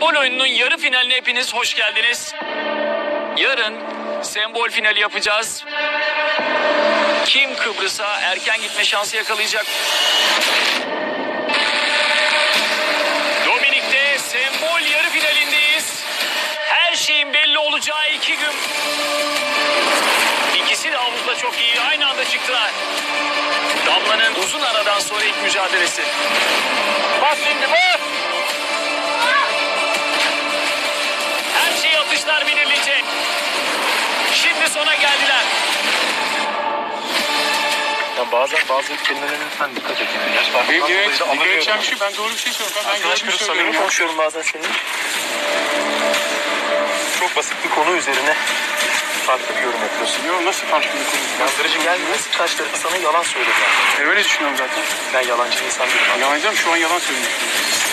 Sembol oyununun yarı finaline hepiniz hoş geldiniz. Yarın sembol finali yapacağız. Kim Kıbrıs'a erken gitme şansı yakalayacak? Dominik'te sembol yarı finalindeyiz. Her şeyin belli olacağı iki gün. İkisi de havuzda çok iyi. Aynı anda çıktılar. Damla'nın uzun aradan sonra ilk mücadelesi. Bas şimdi bas! Her şey atışlar belirleyecek. Şimdi sona geldiler. Yani bazı kelimelerin lütfen dikkat edin. Dikkat edeceğim şu, ben doğru bir şey söylüyorum. Ben görüşmeyi söylüyorum. Konuşuyorum bazen senin. Çok basit bir konu üzerine farklı bir yorum yapıyorsun. Yok, nasıl farklı bir konu? Yazdırıcı gelmiyor. Kaç tarafı sana yalan söylüyor. Öyle düşünüyorum zaten. Ben yalancı insan değilim. Yalancı mı? Şu an yalan söylüyorum.